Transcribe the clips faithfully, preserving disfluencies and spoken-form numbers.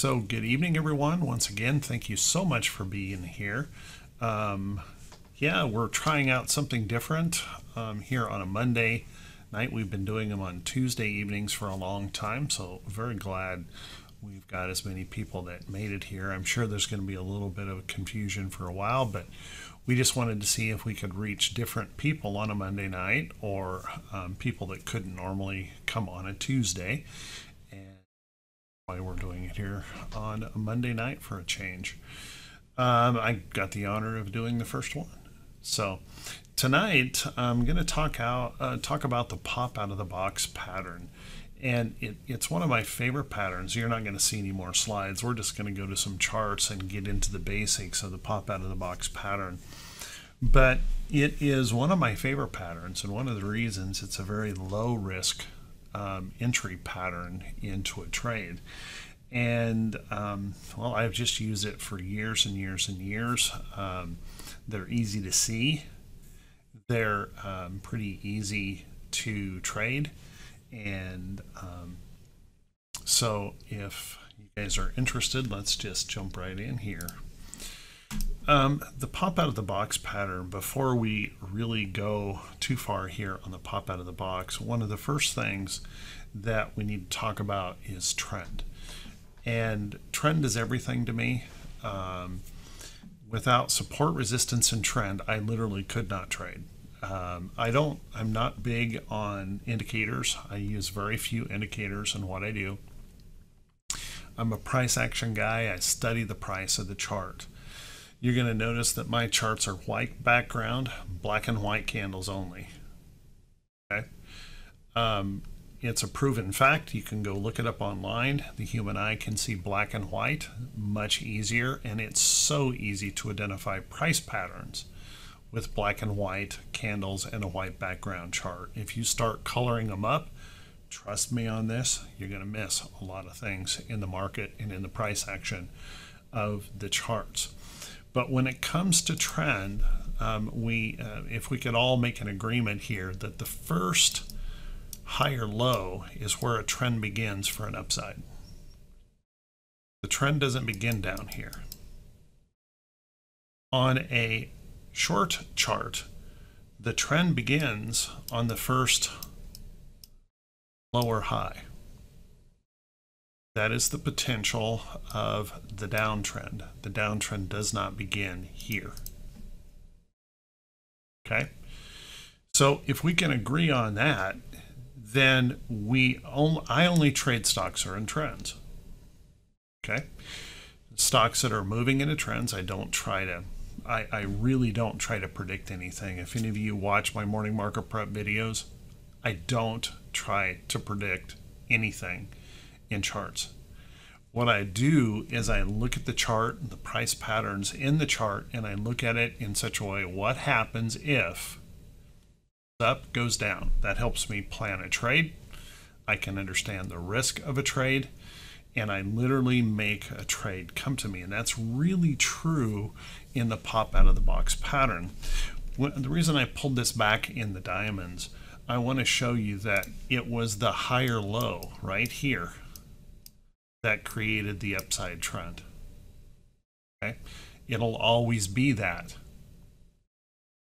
So good evening, everyone. Once again, thank you so much for being here. Um, yeah, we're trying out something different um, here on a Monday night. We've been doing them on Tuesday evenings for a long time, so very glad we've got as many people that made it here. I'm sure there's going to be a little bit of confusion for a while, but we just wanted to see if we could reach different people on a Monday night, or um, people that couldn't normally come on a Tuesday. Why we're doing it here on a Monday night for a change. Um, I got the honor of doing the first one. So tonight I'm going to talk out uh, talk about the pop-out-of-the-box pattern, and it, it's one of my favorite patterns. You're not going to see any more slides. We're just going to go to some charts and get into the basics of the pop-out-of-the-box pattern. But it is one of my favorite patterns, and one of the reasons it's a very low risk Um, entry pattern into a trade. And um, well, I've just used it for years and years and years. Um, they're easy to see, they're um, pretty easy to trade, and um, so if you guys are interested, let's just jump right in here. Um, the pop-out-of-the-box pattern, before we really go too far here on the pop-out-of-the-box, one of the first things that we need to talk about is trend. And trend is everything to me. Um, without support, resistance, and trend, I literally could not trade. Um, I don't, I'm not big on indicators. I use very few indicators in what I do. I'm a price action guy. I study the price of the chart. You're going to notice that my charts are white background, black and white candles only. Okay, um, it's a proven fact. You can go look it up online. The human eye can see black and white much easier, and it's so easy to identify price patterns with black and white candles and a white background chart. If you start coloring them up, trust me on this, you're going to miss a lot of things in the market and in the price action of the charts. But when it comes to trend, um, we, uh, if we could all make an agreement here that the first higher low is where a trend begins for an upside. The trend doesn't begin down here. On a short chart, the trend begins on the first lower high. That is the potential of the downtrend. The downtrend does not begin here. Okay? So if we can agree on that, then we only, I only trade stocks that are in trends. Okay? Stocks that are moving into trends, I don't try to, I, I really don't try to predict anything. If any of you watch my morning market prep videos, I don't try to predict anything in charts. What I do is I look at the chart and the price patterns in the chart, and I look at it in such a way, what happens if up goes down? That helps me plan a trade. I can understand the risk of a trade, and I literally make a trade come to me. And that's really true in the pop-out-of-the-box pattern. The reason I pulled this back in the diamonds, I want to show you that it was the higher low right here that created the upside trend. Okay, it'll always be that.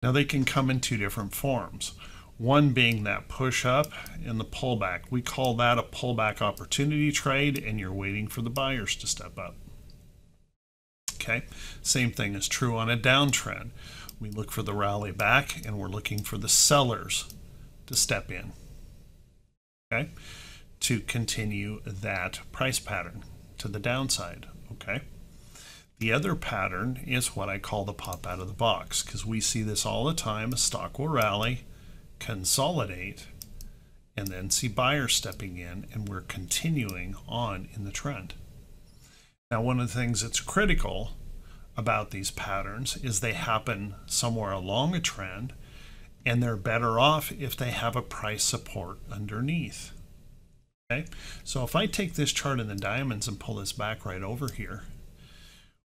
Now they can come in two different forms. One being that push up and the pullback. We call that a pullback opportunity trade, and you're waiting for the buyers to step up. Okay, same thing is true on a downtrend. We look for the rally back, and we're looking for the sellers to step in. Okay, to continue that price pattern to the downside. Okay, the other pattern is what I call the pop out of the box, because we see this all the time. A stock will rally, consolidate, and then see buyers stepping in, and we're continuing on in the trend. Now, one of the things that's critical about these patterns is they happen somewhere along a trend, and they're better off if they have a price support underneath. Okay, so if I take this chart in the diamonds and pull this back right over here,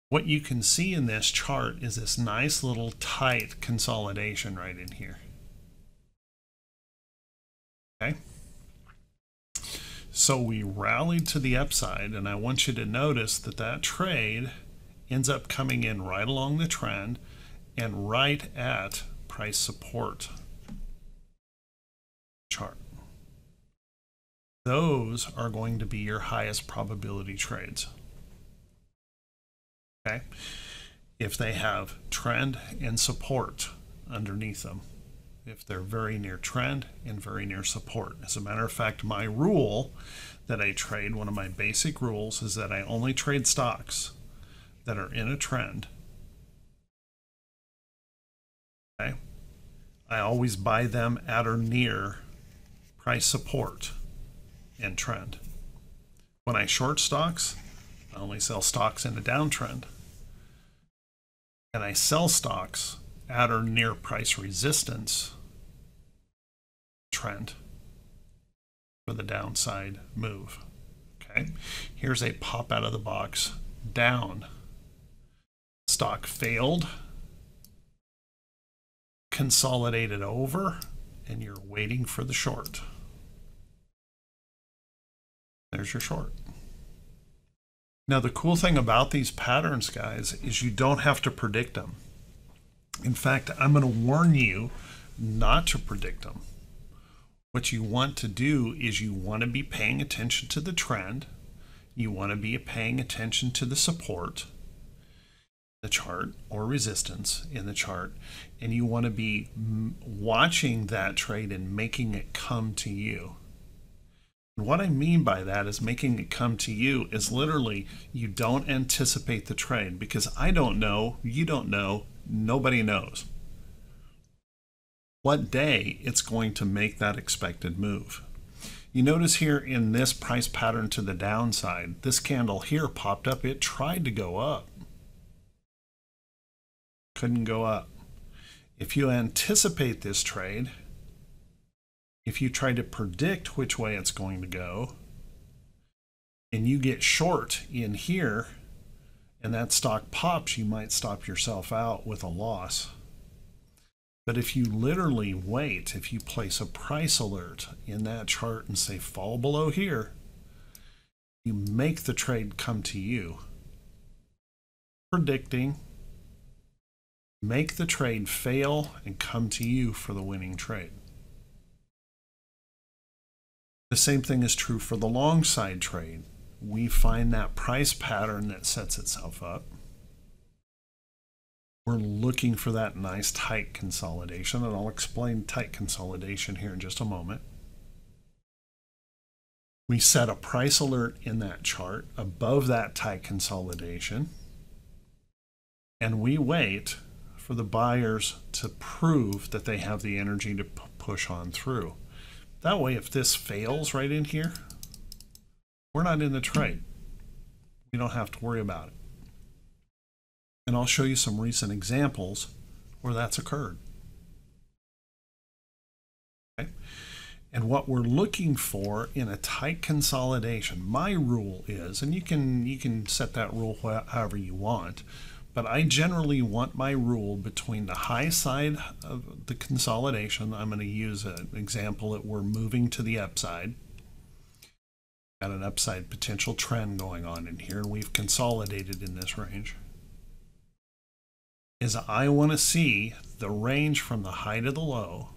what you can see in this chart is this nice little tight consolidation right in here. Okay, so we rallied to the upside, and I want you to notice that that trade ends up coming in right along the trend and right at price support chart. Those are going to be your highest probability trades. Okay, if they have trend and support underneath them, if they're very near trend and very near support. As a matter of fact, my rule that I trade, one of my basic rules, is that I only trade stocks that are in a trend. Okay, I always buy them at or near price support and trend. When I short stocks, I only sell stocks in a downtrend, and I sell stocks at or near price resistance trend for the downside move. Okay, here's a pop out of the box down. Stock failed, consolidated over, and you're waiting for the short. There's your short. Now the cool thing about these patterns, guys, is you don't have to predict them. In fact, I'm going to warn you not to predict them. What you want to do is you want to be paying attention to the trend. You want to be paying attention to the support, the chart, or resistance in the chart. And you want to be watching that trade and making it come to you. What I mean by that is making it come to you is literally you don't anticipate the trade, because I don't know, you don't know, nobody knows what day it's going to make that expected move. You notice here in this price pattern to the downside, this candle here popped up. It tried to go up. Couldn't go up. If you anticipate this trade, if you try to predict which way it's going to go, and you get short in here, and that stock pops, you might stop yourself out with a loss. But if you literally wait, if you place a price alert in that chart and say, fall below here, you make the trade come to you. Predicting, make the trade fail and come to you for the winning trade. The same thing is true for the long side trade. We find that price pattern that sets itself up. We're looking for that nice tight consolidation, and I'll explain tight consolidation here in just a moment. We set a price alert in that chart above that tight consolidation, and we wait for the buyers to prove that they have the energy to push on through. That way, if this fails right in here, we're not in the trade. We don't have to worry about it. And I'll show you some recent examples where that's occurred. Okay. And what we're looking for in a tight consolidation, my rule is, and you can, you can set that rule however you want, but I generally want my rule between the high side of the consolidation. I'm going to use an example that we're moving to the upside. Got an upside potential trend going on in here, and we've consolidated in this range. Is I want to see the range from the high to the low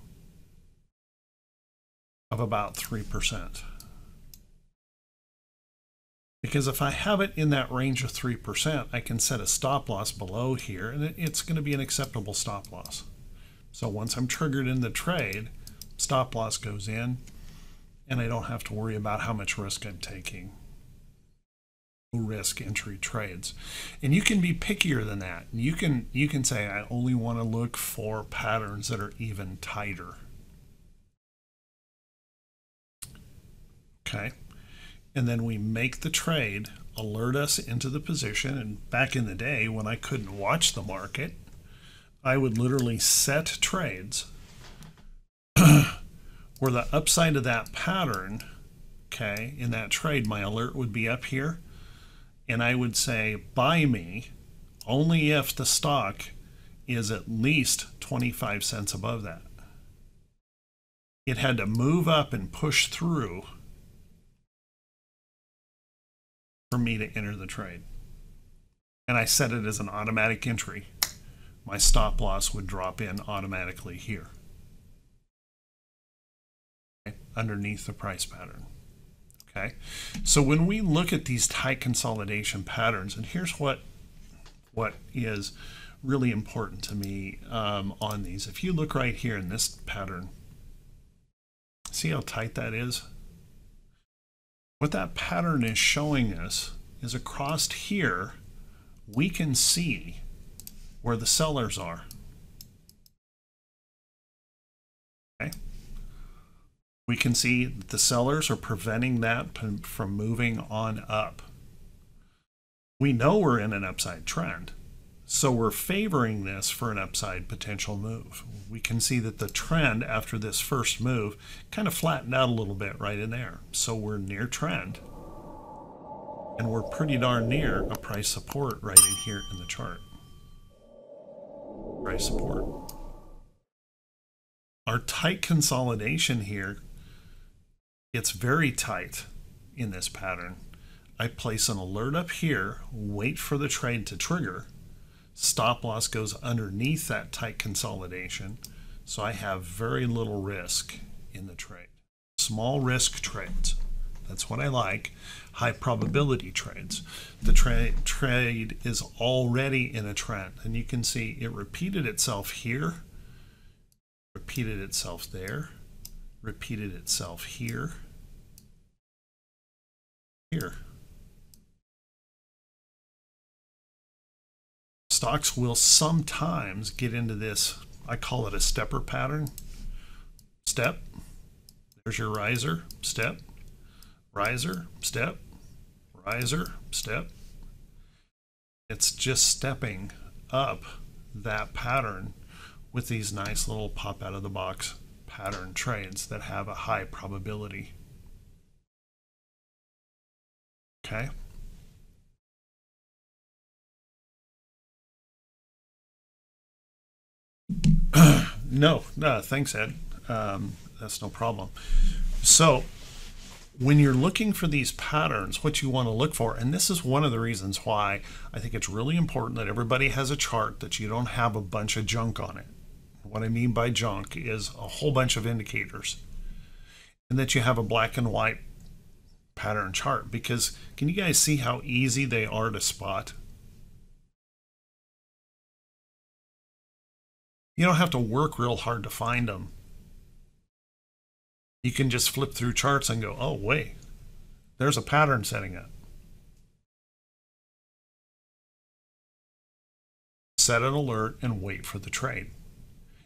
of about three percent. Because if I have it in that range of three percent, I can set a stop loss below here, and it's going to be an acceptable stop loss. So once I'm triggered in the trade, stop loss goes in, and I don't have to worry about how much risk I'm taking. Risk entry trades. And you can be pickier than that. You can, you can say, I only want to look for patterns that are even tighter. Okay. And then we make the trade alert us into the position. And back in the day when I couldn't watch the market, I would literally set trades where the upside of that pattern okay, in that trade, my alert would be up here, and I would say buy me only if the stock is at least twenty-five cents above that. It had to move up and push through for me to enter the trade. And I set it as an automatic entry. My stop loss would drop in automatically here, okay, underneath the price pattern. Okay, so when we look at these tight consolidation patterns, and here's what what is really important to me um, on these. If you look right here in this pattern, see how tight that is? What that pattern is showing us is across here, we can see where the sellers are. Okay. We can see that the sellers are preventing that from moving on up. We know we're in an upside trend, so we're favoring this for an upside potential move. We can see that the trend after this first move kind of flattened out a little bit right in there. So we're near trend, and we're pretty darn near a price support right in here in the chart. Price support. Our tight consolidation here, it's very tight in this pattern. I place an alert up here, wait for the trade to trigger. Stop loss goes underneath that tight consolidation, so I have very little risk in the trade. Small risk trades, that's what I like. High probability trades. The tra trade is already in a trend, and you can see it repeated itself here, repeated itself there, repeated itself here, here. Stocks will sometimes get into this, I call it a stepper pattern. Step, there's your riser, step, riser, step, riser, step. It's just stepping up that pattern with these nice little pop out of the box pattern trades that have a high probability. Okay. No, no, thanks, Ed. Um, that's no problem. So when you're looking for these patterns, what you want to look for, and this is one of the reasons why I think it's really important that everybody has a chart that you don't have a bunch of junk on it. What I mean by junk is a whole bunch of indicators, and that you have a black and white pattern chart, because can you guys see how easy they are to spot? You don't have to work real hard to find them. You can just flip through charts and go, oh wait, there's a pattern setting up. Set an alert and wait for the trade.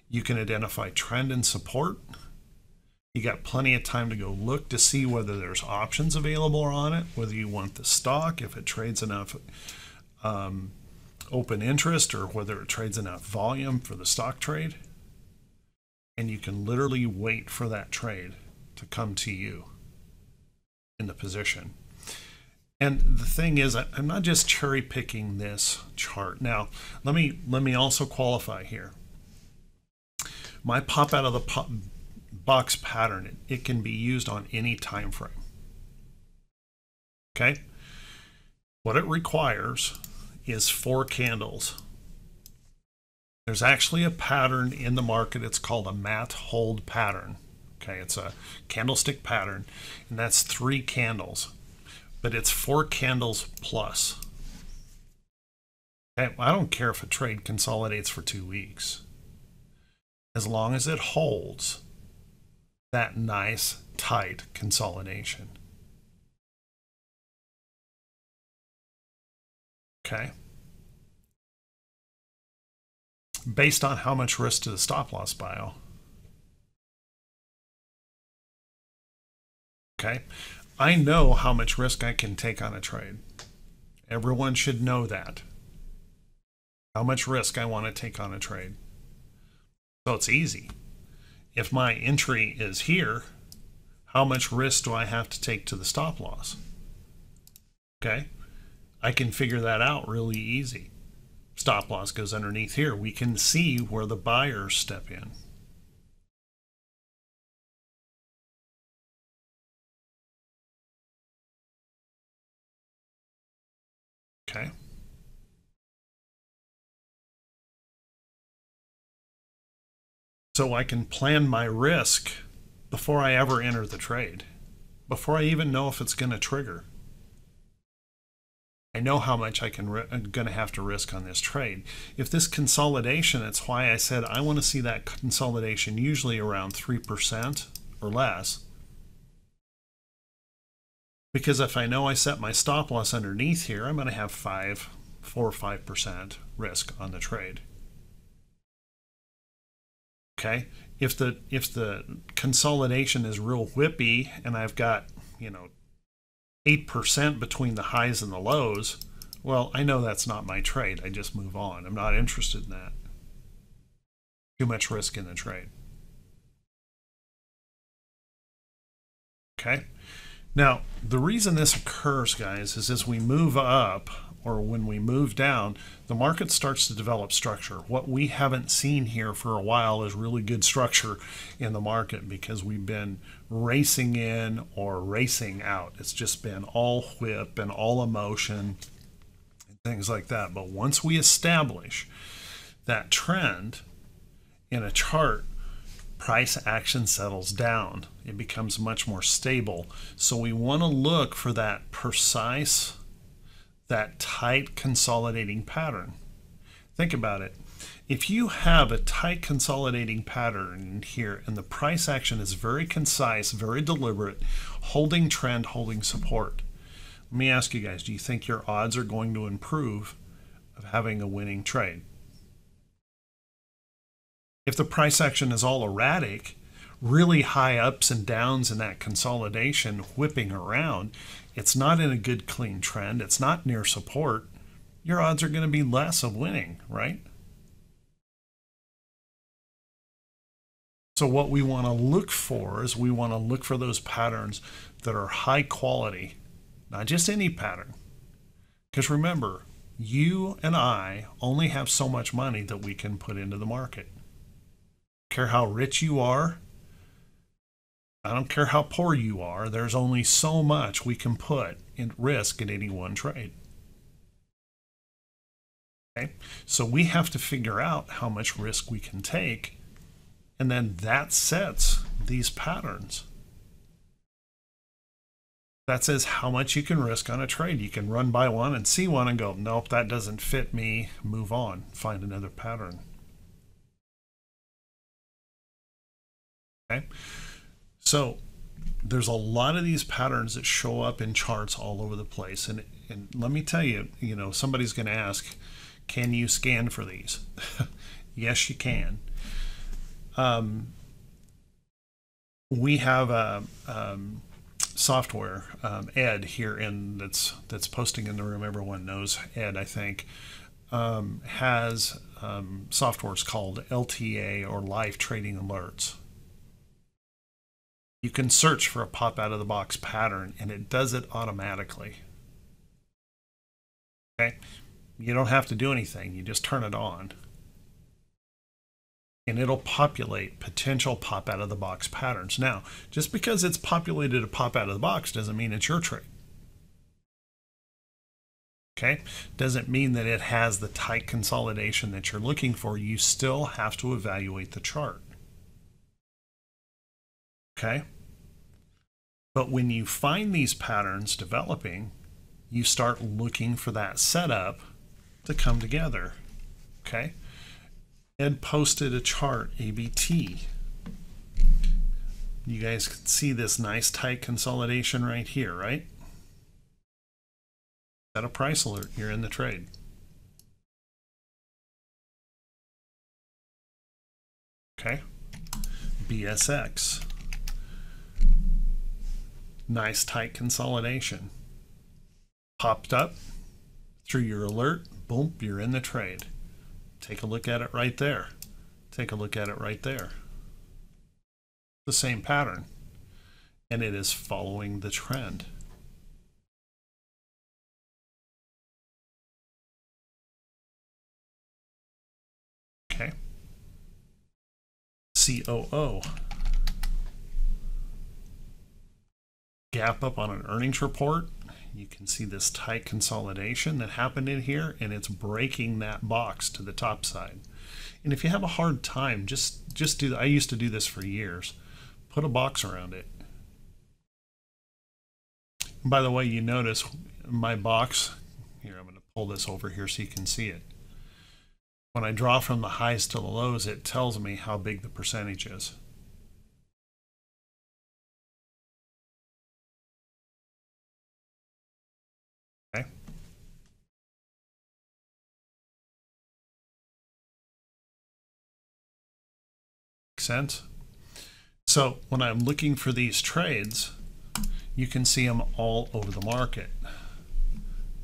You can identify trend and support. You got plenty of time to go look to see whether there's options available on it, whether you want the stock, if it trades enough um, open interest, or whether it trades enough volume for the stock trade. And you can literally wait for that trade to come to you in the position. And the thing is, I'm not just cherry picking this chart. Now, let me let me also qualify here. My pop out of the pop box pattern, it, it can be used on any time frame. Okay? What it requires is four candles. There's actually a pattern in the market. It's called a mat hold pattern. Okay, it's a candlestick pattern, and that's three candles, but it's four candles plus. Okay, I don't care if a trade consolidates for two weeks. As long as it holds that nice, tight consolidation. Okay. Based on how much risk to the stop loss pile. Okay, I know how much risk I can take on a trade. Everyone should know that. How much risk I want to take on a trade. So it's easy. If my entry is here, how much risk do I have to take to the stop loss? Okay, I can figure that out really easy. Stop loss goes underneath here. We can see where the buyers step in. Okay. So I can plan my risk before I ever enter the trade, before I even know if it's going to trigger. I know how much I can I'm going to have to risk on this trade. If this consolidation, that's why I said I want to see that consolidation usually around three percent or less. Because if I know I set my stop loss underneath here, I'm going to have five, four or five percent risk on the trade. Okay, if the if the consolidation is real whippy and I've got, you know, eight percent between the highs and the lows, well, I know that's not my trade. I just move on. I'm not interested in that. Too much risk in the trade. Okay. Now, the reason this occurs, guys, is as we move up or when we move down, the market starts to develop structure. What we haven't seen here for a while is really good structure in the market because we've been racing in or racing out. It's just been all whip and all emotion and things like that. But once we establish that trend in a chart, price action settles down. It becomes much more stable. So we want to look for that precise, that tight consolidating pattern. Think about it. If you have a tight consolidating pattern here and the price action is very concise, very deliberate, holding trend, holding support, let me ask you guys, do you think your odds are going to improve of having a winning trade? If the price action is all erratic, really high ups and downs in that consolidation whipping around, it's not in a good clean trend, it's not near support, your odds are going to be less of winning, right? So what we want to look for is we want to look for those patterns that are high quality, not just any pattern. Because remember, you and I only have so much money that we can put into the market. Care how rich you are, I don't care how poor you are, there's only so much we can put in risk in any one trade. Okay, so we have to figure out how much risk we can take, and then that sets these patterns. That says how much you can risk on a trade. You can run by one and see one and go, nope, that doesn't fit me, move on, find another pattern. Okay. So there's a lot of these patterns that show up in charts all over the place. And, and let me tell you, you know, somebody's going to ask, can you scan for these? Yes, you can. Um, we have a um, software, um, Ed here in that's, that's posting in the room. Everyone knows Ed, I think, um, has um, softwares called L T A or Live Trading Alerts. You can search for a pop-out-of-the-box pattern, and it does it automatically. Okay? You don't have to do anything. You just turn it on. And it'll populate potential pop-out-of-the-box patterns. Now, just because it's populated a pop-out-of-the-box doesn't mean it's your trade. Okay? Doesn't mean that it has the tight consolidation that you're looking for. You still have to evaluate the chart. Okay, but when you find these patterns developing, you start looking for that setup to come together. Okay, Ed posted a chart, A B T. You guys can see this nice tight consolidation right here, right? Set a price alert, you're in the trade. Okay, B S X. Nice tight consolidation. Popped up through your alert, boom, you're in the trade. Take a look at it right there. Take a look at it right there. The same pattern. and it is following the trend. Okay. C O O. Gap up on an earnings report. You can see this tight consolidation that happened in here, and it's breaking that box to the top side. And if you have a hard time, just just do I used to do this for years. Put a box around it. And by the way, you notice my box here, I'm going to pull this over here so you can see it. When I draw from the highs to the lows, it tells me how big the percentage is. Okay. Makes sense? So when I'm looking for these trades, you can see them all over the market.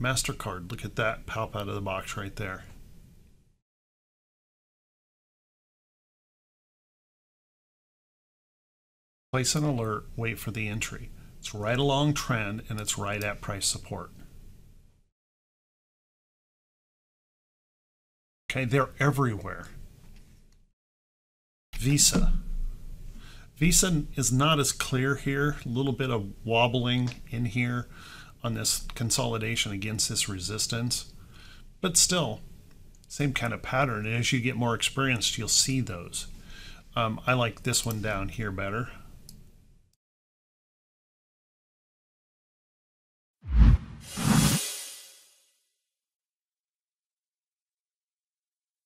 MasterCard, look at that pop out of the box right there. Place an alert, wait for the entry. It's right along trend, and it's right at price support. Okay, they're everywhere. Visa. Visa is not as clear here. A little bit of wobbling in here on this consolidation against this resistance. But still, same kind of pattern. And as you get more experienced, you'll see those. Um, I like this one down here better.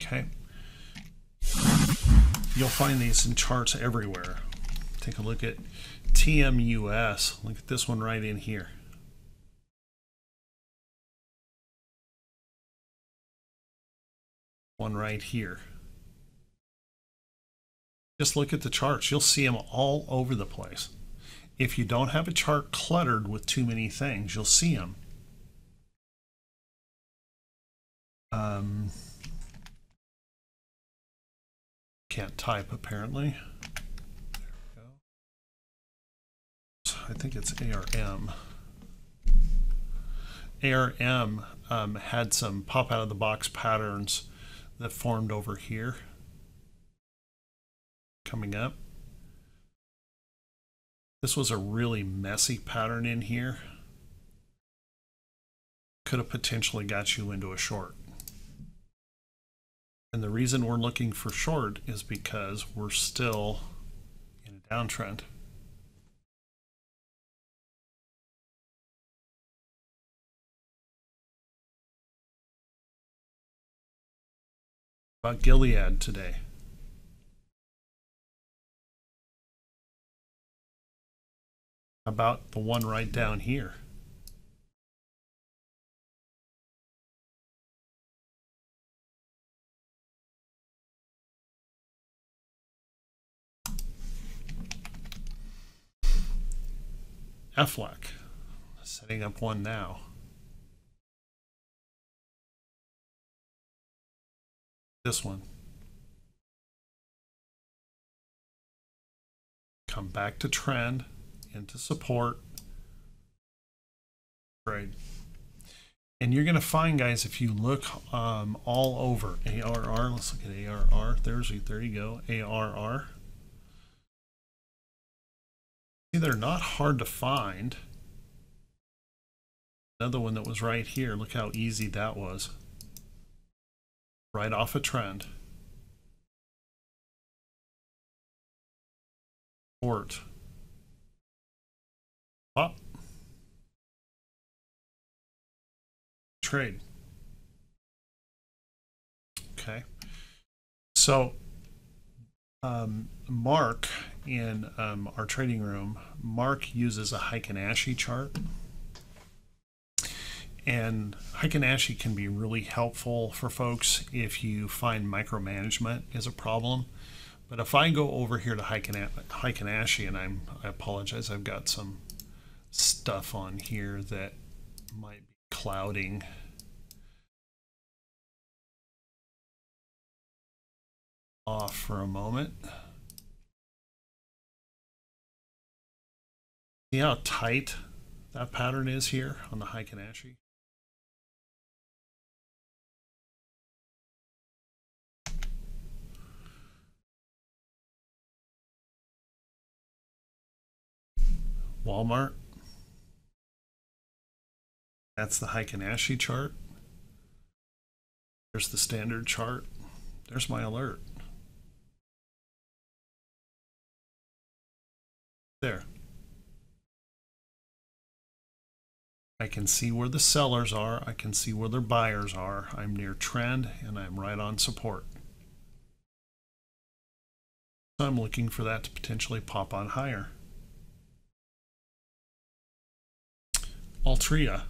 Okay. You'll find these in charts everywhere. Take a look at T M U S. Look at this one right in here. One right here. Just look at the charts. You'll see them all over the place. If you don't have a chart cluttered with too many things, you'll see them. Um... Can't type apparently. There we go. I think it's A R M. A R M um, had some pop out of the box patterns that formed over here. Coming up. This was a really messy pattern in here. Could have potentially got you into a short. And the reason we're looking for short is because we're still in a downtrend. About Gilead today. About the one right down here. F L A C, setting up one now. This one. Come back to trend, into support, trade. And you're going to find, guys, if you look um, all over, A R R, let's look at A R R, there's, there you go, A R R. See, they're not hard to find. Another one that was right here. Look how easy that was. Right off a trend. Port. Pop. Trade. Okay. So, um, Mark in um, our trading room, Mark uses a Heiken-Ashi chart, and Heiken-Ashi can be really helpful for folks if you find micromanagement is a problem. But if I go over here to Heiken-Ashi, and I'm I apologize, I've got some stuff on here that might be clouding. Off for a moment. See how tight that pattern is here on the Heiken-Ashi? Walmart. That's the Heiken-Ashi chart. There's the standard chart. There's my alert. There. I can see where the sellers are. I can see where their buyers are. I'm near trend and I'm right on support. So I'm looking for that to potentially pop on higher. Altria.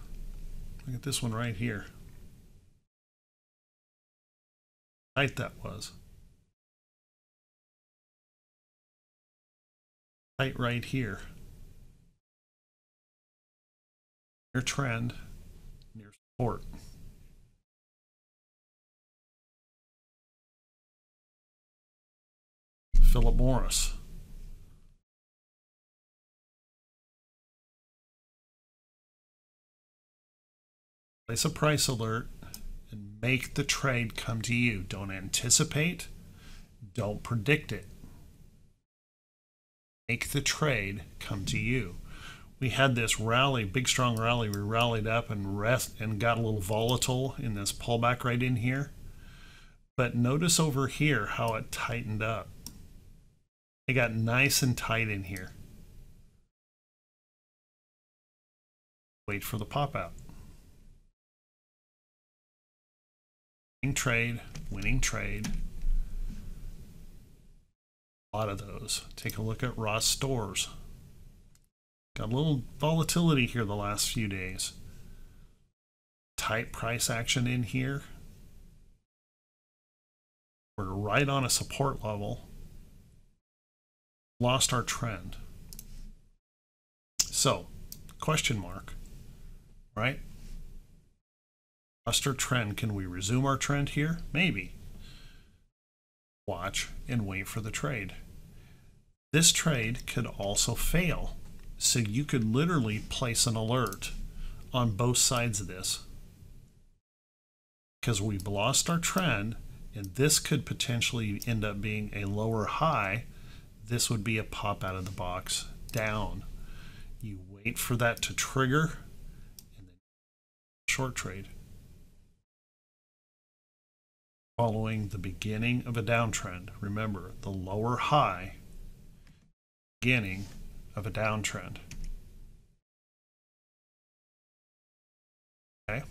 Look at this one right here. Tight that was. Tight right here. Near trend, near support. Philip Morris. Place a price alert and make the trade come to you. Don't anticipate. Don't predict it. Make the trade come to you. We had this rally, big strong rally. We rallied up and rest and got a little volatile in this pullback right in here. But notice over here how it tightened up. It got nice and tight in here. Wait for the pop out. Winning trade, winning trade. A lot of those. Take a look at Ross Stores. Got a little volatility here the last few days. Tight price action in here. We're right on a support level. Lost our trend. So, question mark, right? Lost our trend. Can we resume our trend here? Maybe. Watch and wait for the trade. This trade could also fail. So you could literally place an alert on both sides of this, because we've lost our trend and this could potentially end up being a lower high. This would be a pop out of the box down. You wait for that to trigger and then short trade following the beginning of a downtrend. Remember, the lower high, beginning of a downtrend. Okay.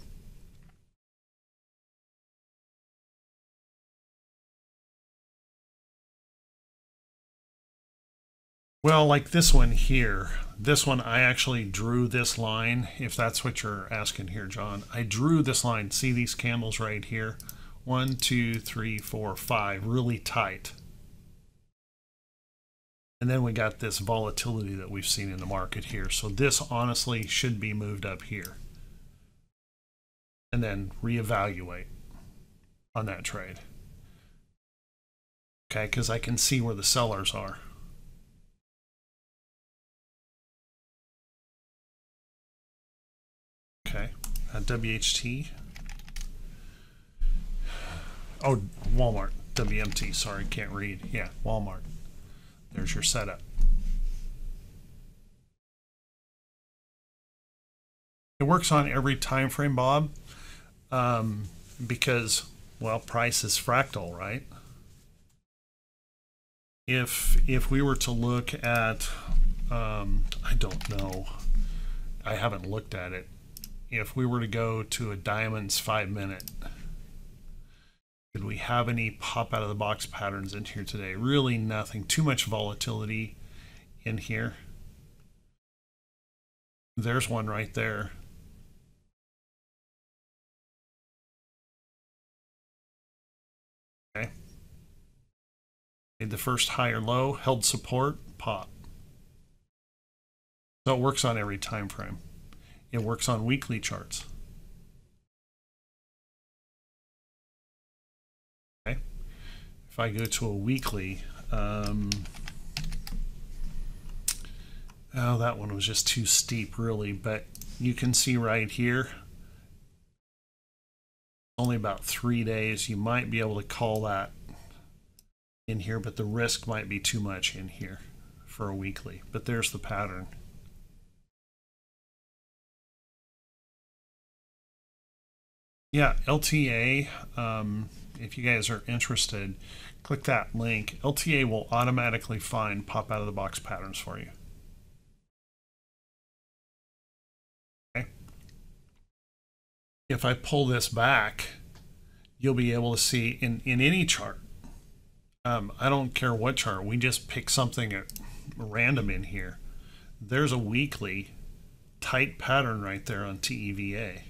Well, like this one here, this one I actually drew this line, if that's what you're asking here, John. I drew this line. See these candles right here? One, two, three, four, five, really tight. And then we got this volatility that we've seen in the market here. So this honestly should be moved up here. And then reevaluate on that trade. Okay, because I can see where the sellers are. Okay, uh, W H T. Oh, Walmart, W M T, sorry, can't read. Yeah, Walmart. There's your setup. It works on every time frame, Bob, um, because, well, price is fractal, right? If if we were to look at, um, I don't know, I haven't looked at it. If we were to go to a diamonds five minute, did we have any pop out of the box patterns in here today? Really nothing. Too much volatility in here. There's one right there. Okay. Made the first high or low, held support, pop. So it works on every time frame. It works on weekly charts. If I go to a weekly, um, Oh, that one was just too steep, really. But you can see right here, only about three days. You might be able to call that in here, but the risk might be too much in here for a weekly. But there's the pattern. Yeah, L T A, um, if you guys are interested, click that link. L T A will automatically find pop out of the box patterns for you. Okay. If I pull this back, you'll be able to see in, in any chart. Um, I don't care what chart, we just pick something at random in here. There's a weekly tight pattern right there on T E V A.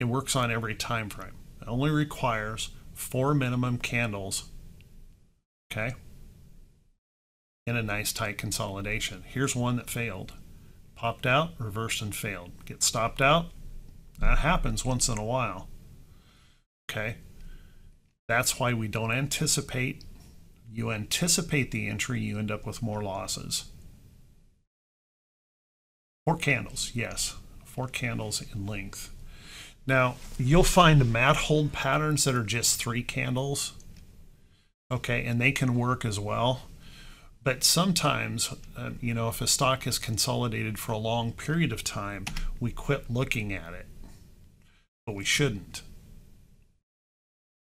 It works on every time frame. It only requires four minimum candles, okay, in a nice tight consolidation. Here's one that failed. Popped out, reversed, and failed. Get stopped out. That happens once in a while, okay? That's why we don't anticipate. You anticipate the entry, you end up with more losses. Four candles, yes, four candles in length. Now, you'll find mat hold patterns that are just three candles, okay, and they can work as well. But sometimes, uh, you know, if a stock is consolidated for a long period of time, we quit looking at it, but we shouldn't.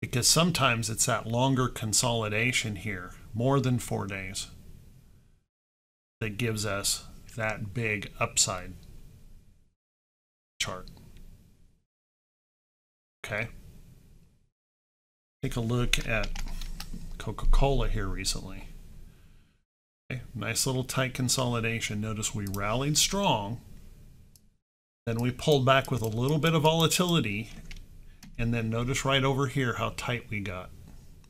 Because sometimes it's that longer consolidation here, more than four days, that gives us that big upside chart. Okay, take a look at Coca-Cola here recently. Okay, nice little tight consolidation. Notice we rallied strong, then we pulled back with a little bit of volatility, and then notice right over here how tight we got.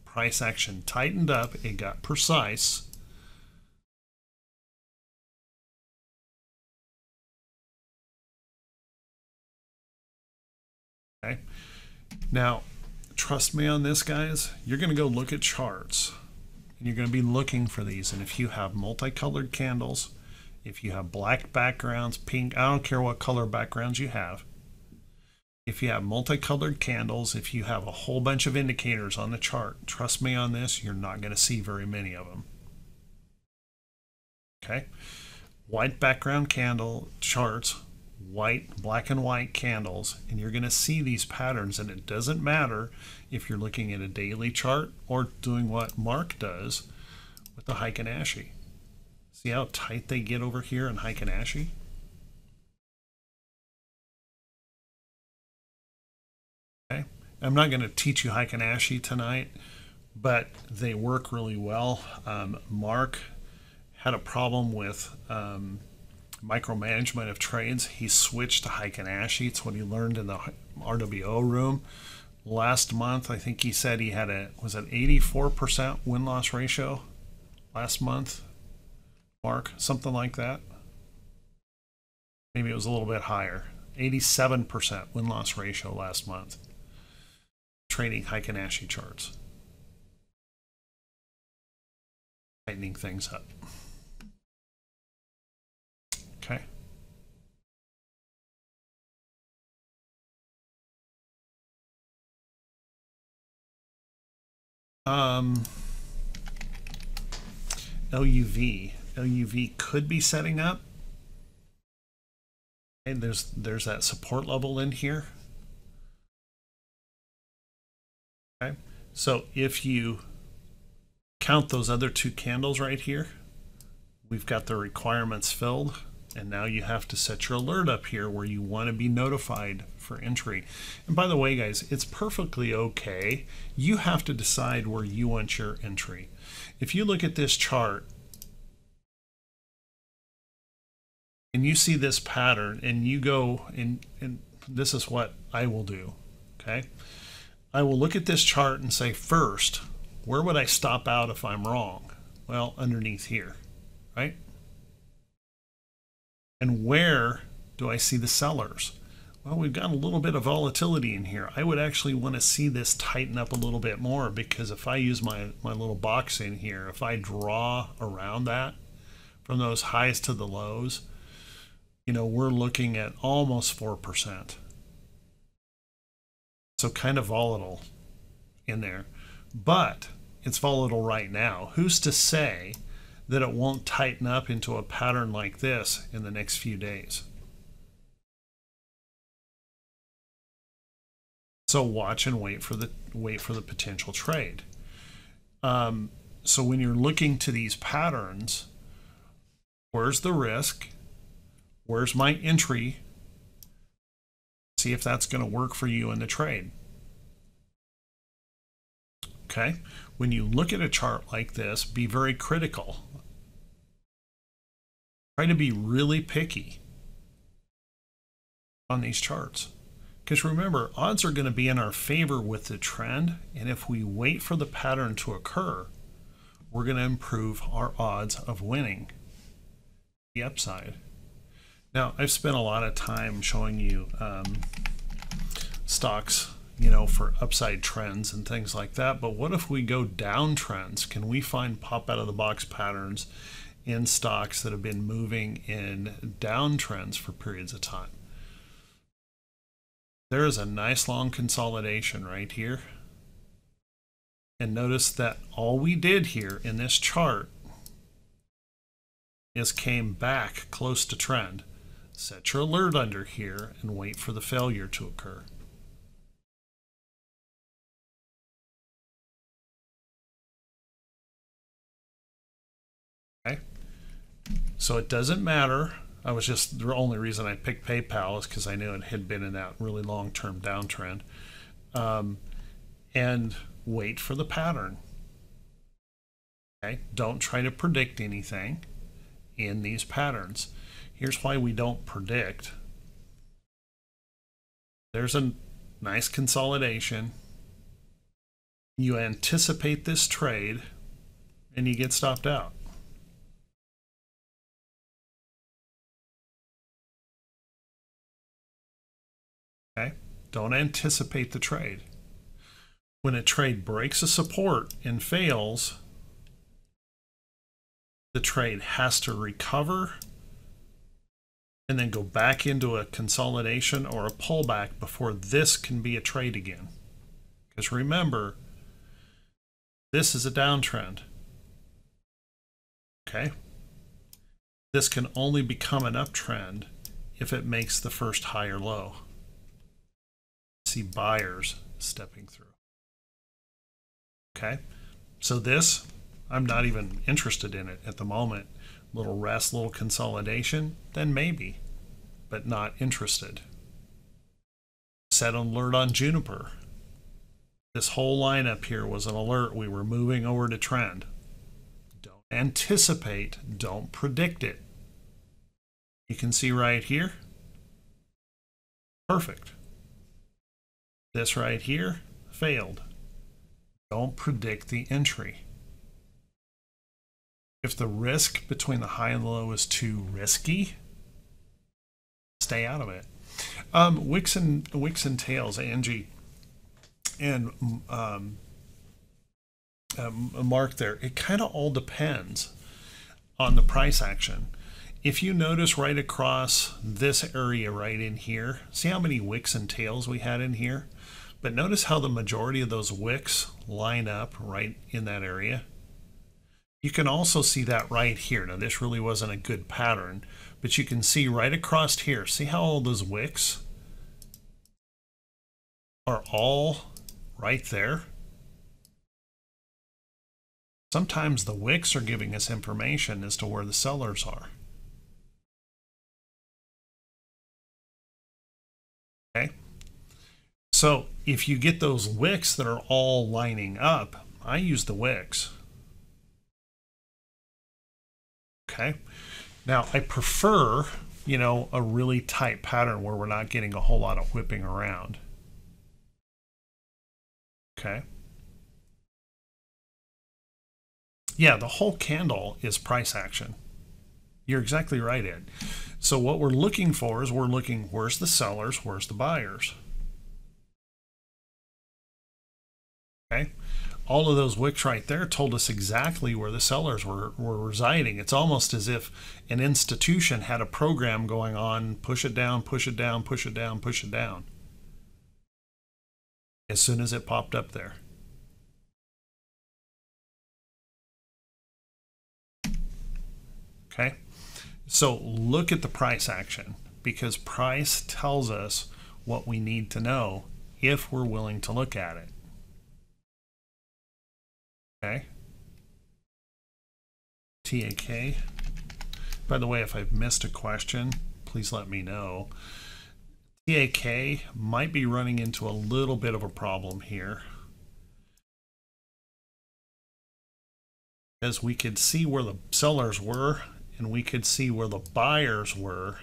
Price action tightened up, it got precise. Okay. Now, trust me on this, guys, you're going to go look at charts and you're going to be looking for these. And if you have multicolored candles, if you have black backgrounds, pink, I don't care what color backgrounds you have. If you have multicolored candles, if you have a whole bunch of indicators on the chart, trust me on this, you're not going to see very many of them. Okay. White background candle charts, white, black and white candles, and you're going to see these patterns. And it doesn't matter if you're looking at a daily chart or doing what Mark does with the Heiken-Ashi. See how tight they get over here in Heiken-Ashi? Okay, I'm not going to teach you Heiken-Ashi tonight, but they work really well. Um, Mark had a problem with um, micromanagement of trades. He switched to Heiken-Ashi. It's what he learned in the R W O room last month. I think he said he had a was an eighty-four percent win-loss ratio last month, Mark, something like that. Maybe it was a little bit higher. eighty-seven percent win-loss ratio last month, trading Heiken-Ashi charts, tightening things up. Okay. Um, L U V. L U V could be setting up. And there's there's that support level in here. Okay. So if you count those other two candles right here, we've got the requirements filled. And now you have to set your alert up here where you want to be notified for entry. And by the way, guys, it's perfectly okay. You have to decide where you want your entry. If you look at this chart and you see this pattern and you go, and, and this is what I will do, okay? I will look at this chart and say, first, where would I stop out if I'm wrong? Well, underneath here, right? And where do I see the sellers? Well, we've got a little bit of volatility in here. I would actually want to see this tighten up a little bit more, because if I use my, my little box in here, if I draw around that, from those highs to the lows, you know, we're looking at almost four percent. So kind of volatile in there, but it's volatile right now. Who's to say that it won't tighten up into a pattern like this in the next few days? So watch and wait for the wait for the potential trade. Um, so when you're looking to these patterns, where's the risk? Where's my entry? See if that's going to work for you in the trade. Okay, when you look at a chart like this, be very critical. Try to be really picky on these charts. Because remember, odds are going to be in our favor with the trend, and if we wait for the pattern to occur, we're going to improve our odds of winning the upside. Now, I've spent a lot of time showing you um, stocks, you know, for upside trends and things like that, but what if we go down trends? Can we find pop-out-of-the-box patterns in stocks that have been moving in down trends for periods of time? There is a nice long consolidation right here. And notice that all we did here in this chart is came back close to trend. Set your alert under here and wait for the failure to occur. Okay. So it doesn't matter. I was just, the only reason I picked PayPal is because I knew it had been in that really long-term downtrend. Um, and wait for the pattern. Okay, don't try to predict anything in these patterns. Here's why we don't predict. There's a nice consolidation. You anticipate this trade and you get stopped out. Okay. Don't anticipate the trade. When a trade breaks a support and fails, the trade has to recover and then go back into a consolidation or a pullback before this can be a trade again. Because remember, this is a downtrend. Okay? This can only become an uptrend if it makes the first high or low. See buyers stepping through. Okay, so this, I'm not even interested in it at the moment. Little rest, little consolidation, then maybe, but not interested. Set an alert on Juniper. This whole line up here was an alert. We were moving over to trend. Don't anticipate, don't predict it. You can see right here, perfect. This right here failed. Don't predict the entry. If the risk between the high and the low is too risky, stay out of it. Um, Wicks and Wicks and Tails, Angie and um, um, Mark there, it kind of all depends on the price action. If you notice right across this area right in here, see how many wicks and tails we had in here? But notice how the majority of those wicks line up right in that area. You can also see that right here. Now this really wasn't a good pattern, but you can see right across here. See how all those wicks are all right there? Sometimes the wicks are giving us information as to where the sellers are. Okay. So if you get those wicks that are all lining up, I use the wicks. Okay. Now I prefer, you know, a really tight pattern where we're not getting a whole lot of whipping around. Okay. Yeah, the whole candle is price action. You're exactly right, Ed. So what we're looking for is we're looking, where's the sellers, where's the buyers? Okay, all of those wicks right there told us exactly where the sellers were, were residing. It's almost as if an institution had a program going on, push it down, push it down, push it down, push it down. As soon as it popped up there. Okay, so look at the price action, because price tells us what we need to know if we're willing to look at it. Okay. T A K. By the way, if I've missed a question, please let me know. T A K might be running into a little bit of a problem here, as we could see where the sellers were and we could see where the buyers were,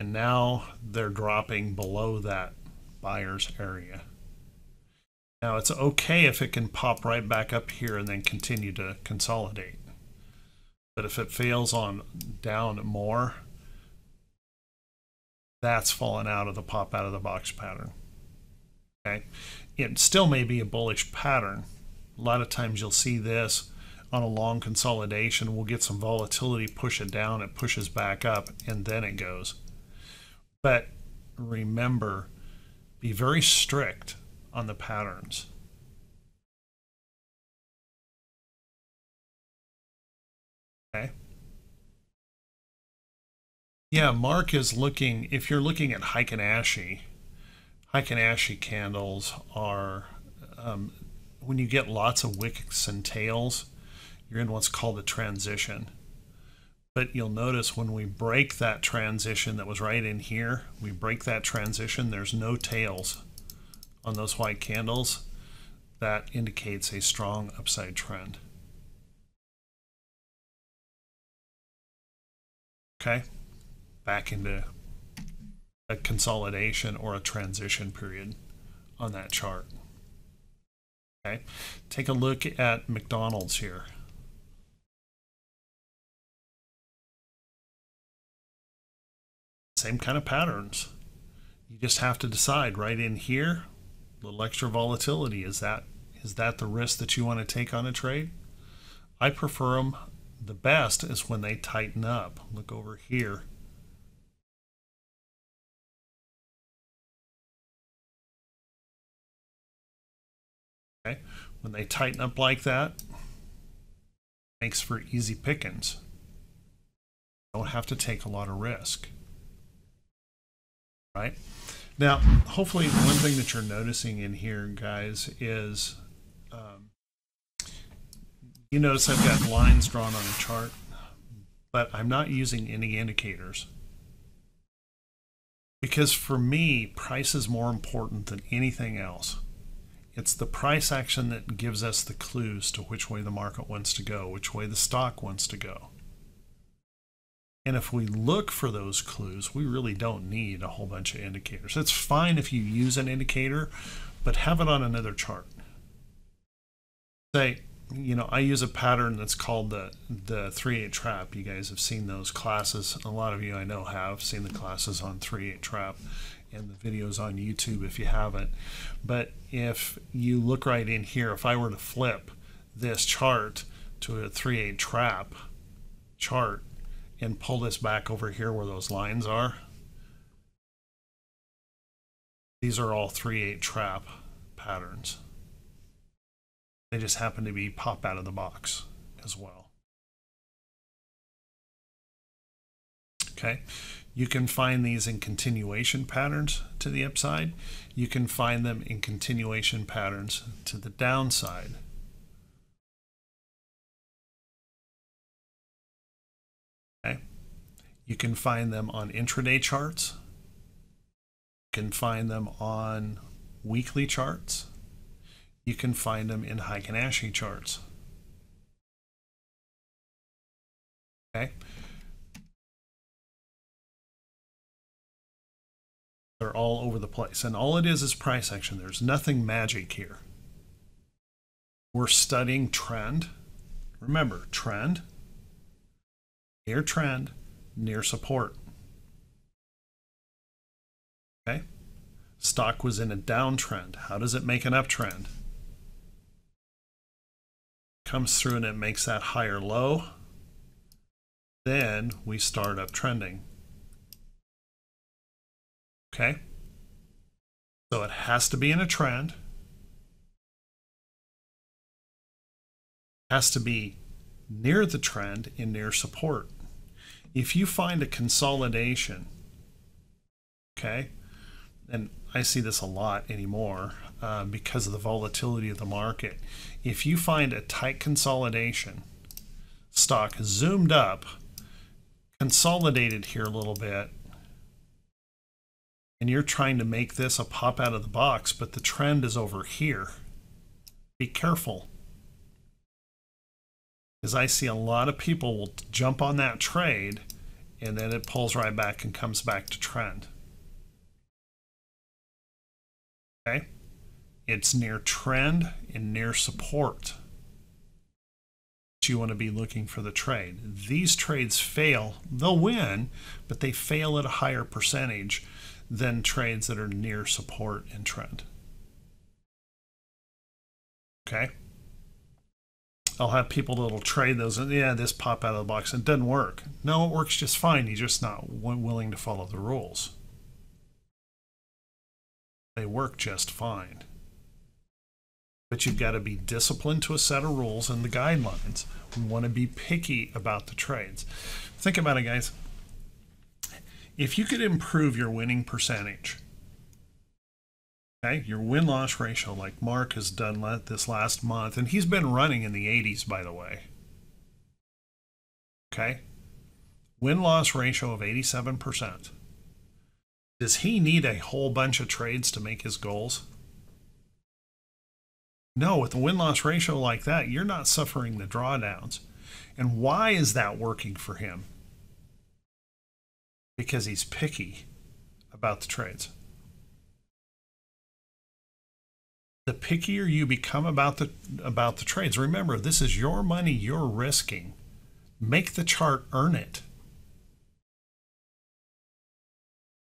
and now they're dropping below that buyer's area. Now, it's okay if it can pop right back up here and then continue to consolidate. But if it fails on down more, that's fallen out of the pop out of the box pattern. Okay, it still may be a bullish pattern. A lot of times you'll see this on a long consolidation. We'll get some volatility, push it down, it pushes back up, and then it goes. But remember, be very strict on the patterns. Okay. Yeah, Mark is looking, if you're looking at Heiken-Ashi, Heiken-Ashi candles are, um, when you get lots of wicks and tails, you're in what's called a transition. But you'll notice when we break that transition that was right in here, we break that transition, there's no tails on those white candles. That indicates a strong upside trend. Okay, back into a consolidation or a transition period on that chart. Okay, take a look at McDonald's here. Same kind of patterns. You just have to decide right in here, little extra volatility, is that is that the risk that you want to take on a trade? I prefer them the best is when they tighten up. Look over here. Okay, when they tighten up like that, makes for easy pickings. Don't have to take a lot of risk. Right? Now, hopefully one thing that you're noticing in here, guys, is um, you notice I've got lines drawn on a chart, but I'm not using any indicators. Because for me, price is more important than anything else. It's the price action that gives us the clues to which way the market wants to go, which way the stock wants to go. And if we look for those clues, we really don't need a whole bunch of indicators. It's fine if you use an indicator, but have it on another chart. Say, you know, I use a pattern that's called the, the three eight trap. You guys have seen those classes. A lot of you I know have seen the classes on three eight trap and the videos on YouTube if you haven't. But if you look right in here, if I were to flip this chart to a three eight trap chart, and pull this back over here where those lines are. These are all three eight trap patterns. They just happen to be pop out of the box as well. Okay, you can find these in continuation patterns to the upside. You can find them in continuation patterns to the downside. You can find them on intraday charts. You can find them on weekly charts. You can find them in Heiken-Ashi charts. Okay. They're all over the place. And all it is is price action. There's nothing magic here. We're studying trend. Remember, trend, near trend, near support. Okay, Stock was in a downtrend. How does it make an uptrend? Comes through and it makes that higher low. Then we start uptrending. Okay. So it has to be in a trend. Has to be near the trend and near support. If you find a consolidation, okay, and I see this a lot anymore uh, because of the volatility of the market. If you find a tight consolidation, stock zoomed up, consolidated here a little bit, and you're trying to make this a pop out of the box, but the trend is over here, be careful. Because I see a lot of people will jump on that trade and then it pulls right back and comes back to trend. Okay, it's near trend and near support. You want to be looking for the trade. These trades fail, they'll win, but they fail at a higher percentage than trades that are near support and trend. Okay. I'll have people that'll trade those and yeah, this pop out of the box and it doesn't work. No, it works just fine. You're just not willing to follow the rules. They work just fine. But you've got to be disciplined to a set of rules and the guidelines. We want to be picky about the trades. Think about it, guys. If you could improve your winning percentage, okay, your win-loss ratio, like Mark has done this last month, and he's been running in the eighties, by the way. Okay, win-loss ratio of eighty-seven percent. Does he need a whole bunch of trades to make his goals? No, with a win-loss ratio like that, you're not suffering the drawdowns. And why is that working for him? Because he's picky about the trades. The pickier you become about the about the trades, remember, this is your money you're risking. Make the chart earn it.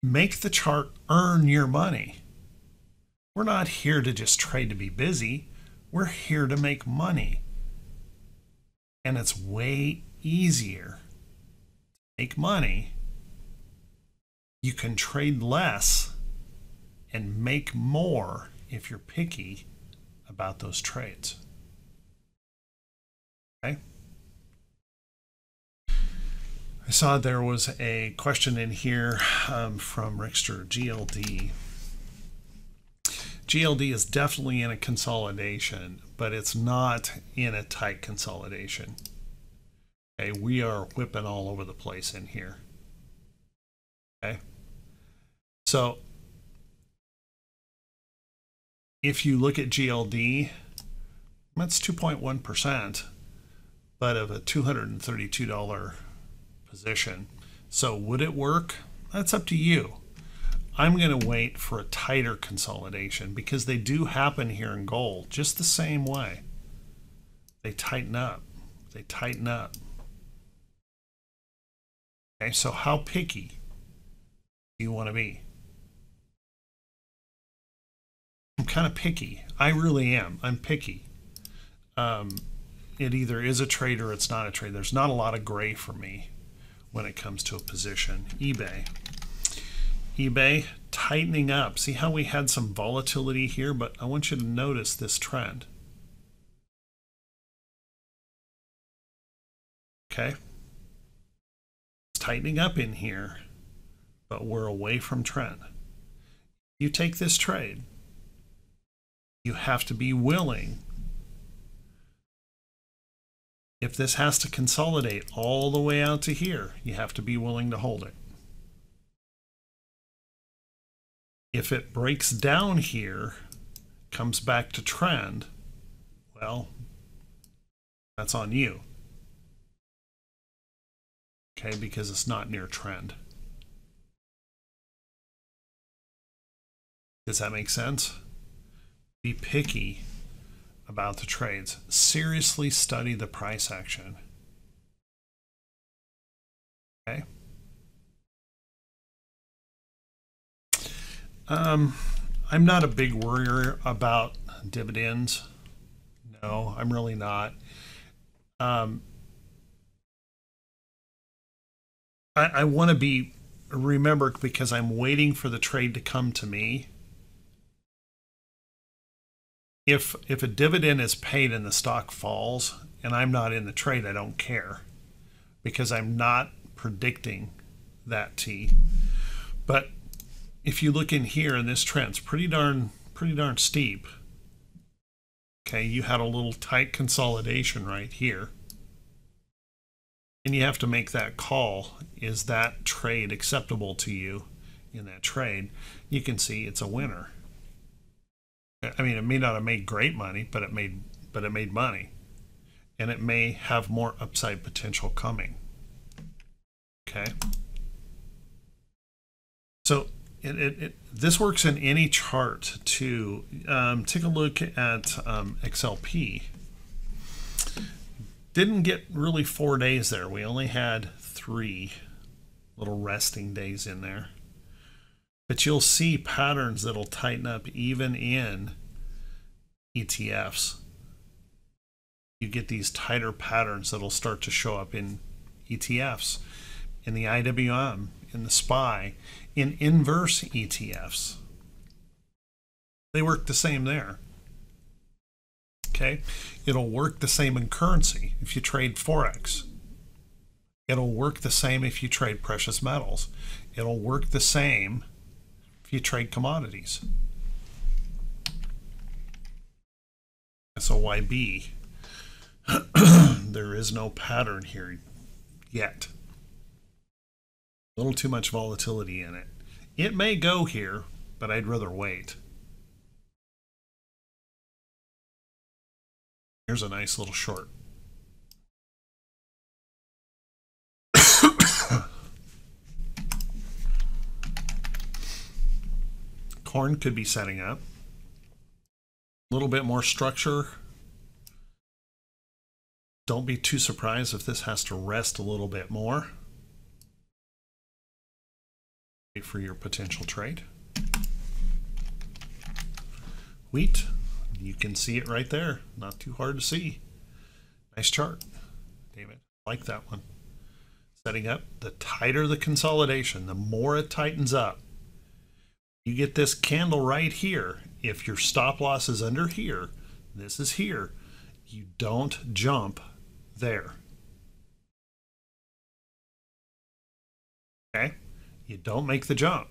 Make the chart earn your money. We're not here to just trade to be busy. We're here to make money. And it's way easier to make money. You can trade less and make more if you're picky about those trades. Okay. I saw there was a question in here um, from Rickster, G L D. G L D is definitely in a consolidation, but it's not in a tight consolidation. Okay, we are whipping all over the place in here. Okay. So if you look at G L D, that's two point one percent, but of a two hundred thirty-two dollar position. So would it work? That's up to you. I'm going to wait for a tighter consolidation because they do happen here in gold just the same way. They tighten up. They tighten up. Okay, so how picky do you want to be? I'm kind of picky. I really am. I'm picky. Um, it either is a trade or it's not a trade. There's not a lot of gray for me when it comes to a position. eBay. eBay tightening up. See how we had some volatility here, but I want you to notice this trend. Okay. It's tightening up in here, but we're away from trend. You take this trade. You have to be willing. If this has to consolidate all the way out to here, you have to be willing to hold it. If it breaks down here, comes back to trend, well, that's on you. Okay, because it's not near trend. Does that make sense? Be picky about the trades. Seriously study the price action. Okay. Um, I'm not a big worrier about dividends. No, I'm really not. Um, I, I want to be, remember, because I'm waiting for the trade to come to me. If, if a dividend is paid and the stock falls and I'm not in the trade, I don't care, because I'm not predicting that T. But if you look in here, and this trend's pretty darn, pretty darn steep. Okay, you had a little tight consolidation right here, and you have to make that call. Is that trade acceptable to you? In that trade, you can see it's a winner. I mean, it may not have made great money, but it made, but it made money, and it may have more upside potential coming. Okay, so it, it, it this works in any chart too. Um, take a look at um, X L P. Didn't get really four days there. We only had three little resting days in there. But you'll see patterns that'll tighten up even in E T Fs. You get these tighter patterns that'll start to show up in E T Fs, in the I W M, in the S P Y, in inverse E T Fs. They work the same there. Okay, it'll work the same in currency if you trade Forex. It'll work the same if you trade precious metals. It'll work the same if you trade commodities. S O Y B. There is no pattern here yet. A little too much volatility in it. It may go here, but I'd rather wait. Here's a nice little short. Corn could be setting up a little bit more structure. Don't be too surprised if this has to rest a little bit more for your potential trade. Wheat, you can see it right there. Not too hard to see. Nice chart, David. I like that one. Setting up, the tighter the consolidation, the more it tightens up. You get this candle right here. If your stop loss is under here, this is here, you don't jump there. Okay? You don't make the jump,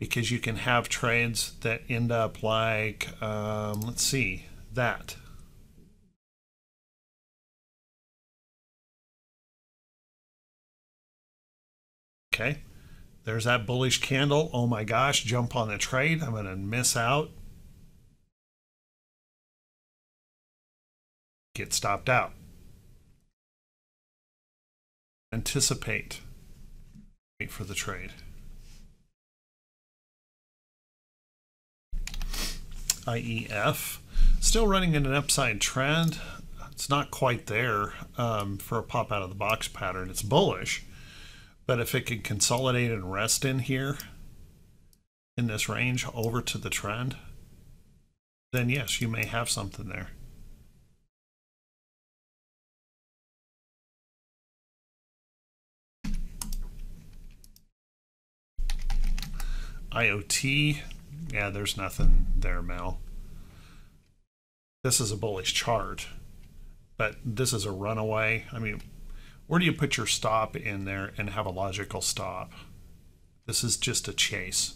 because you can have trades that end up like, um, let's see, that. Okay, there's that bullish candle. Oh my gosh, jump on the trade. I'm going to miss out. Get stopped out. Anticipate. Wait for the trade. I E F still running in an upside trend. It's not quite there um, for a pop out of the box pattern. It's bullish, but if it could consolidate and rest in here in this range over to the trend, then yes, you may have something there. I O T, yeah, there's nothing there, Mel. This is a bullish chart, but this is a runaway. I mean, where do you put your stop in there and have a logical stop? This is just a chase.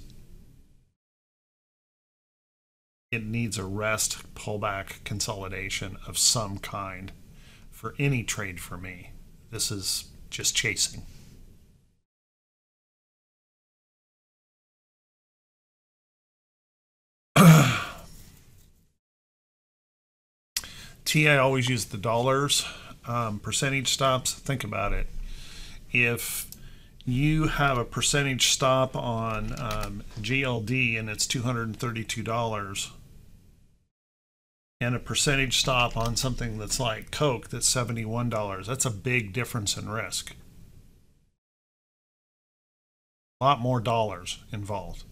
It needs a rest, pullback, consolidation of some kind for any trade for me. This is just chasing. T, I always use the dollars. Um, percentage stops, think about it. If you have a percentage stop on um, G L D and it's two hundred thirty-two dollars, and a percentage stop on something that's like Coke that's seventy-one dollars, that's a big difference in risk. A lot more dollars involved.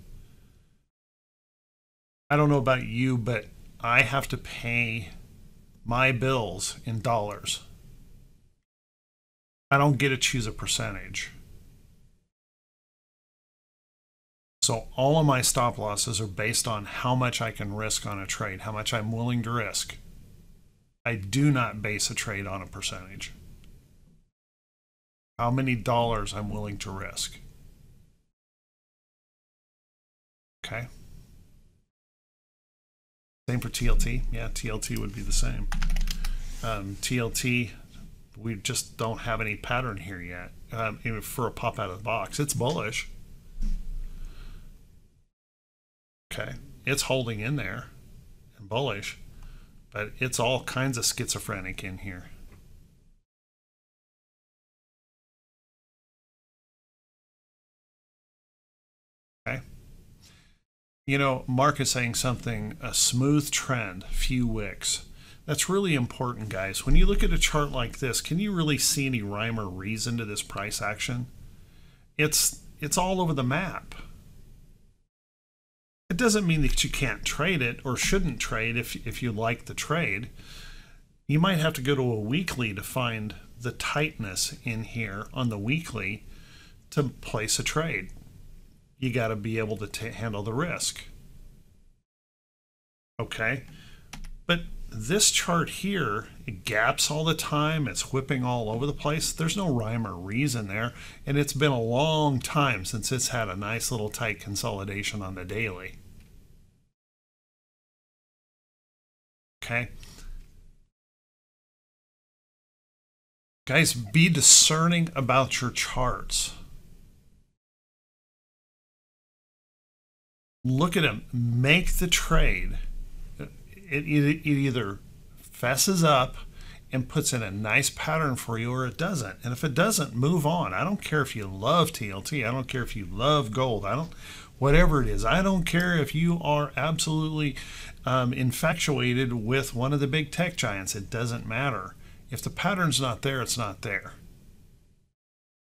I don't know about you, but I have to pay my bills in dollars. I don't get to choose a percentage. So all of my stop losses are based on how much I can risk on a trade, how much I'm willing to risk. I do not base a trade on a percentage. How many dollars I'm willing to risk. Okay. Same for T L T. Yeah, T L T would be the same. Um, T L T, we just don't have any pattern here yet. Um, even for a pop out of the box, it's bullish. Okay, it's holding in there and bullish, but it's all kinds of schizophrenic in here. Okay. You know, Mark is saying something, a smooth trend, few wicks. That's really important, guys. When you look at a chart like this, can you really see any rhyme or reason to this price action? It's, it's all over the map. It doesn't mean that you can't trade it or shouldn't trade if, if you like the trade. You might have to go to a weekly to find the tightness in here on the weekly to place a trade. You got to be able to t handle the risk. Okay, but this chart here, it gaps all the time. It's whipping all over the place. There's no rhyme or reason there. And it's been a long time since it's had a nice little tight consolidation on the daily. Okay. Guys, be discerning about your charts. Look at them, make the trade. It, it, it either fesses up and puts in a nice pattern for you or it doesn't. And if it doesn't, move on. I don't care if you love T L T. I don't care if you love gold. I don't, whatever it is. I don't care if you are absolutely um, infatuated with one of the big tech giants. It doesn't matter. If the pattern's not there, it's not there.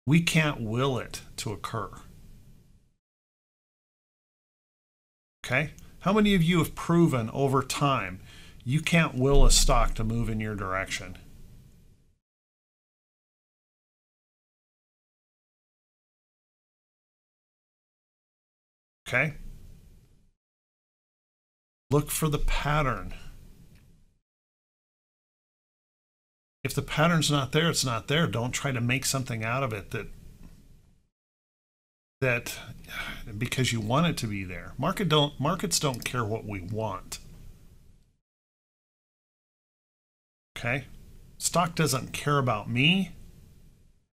We can't will it to occur. Okay, how many of you have proven over time you can't will a stock to move in your direction? Okay, look for the pattern. If the pattern's not there, it's not there. Don't try to make something out of it that that because you want it to be there. Market don't, markets don't care what we want. Okay, stock doesn't care about me.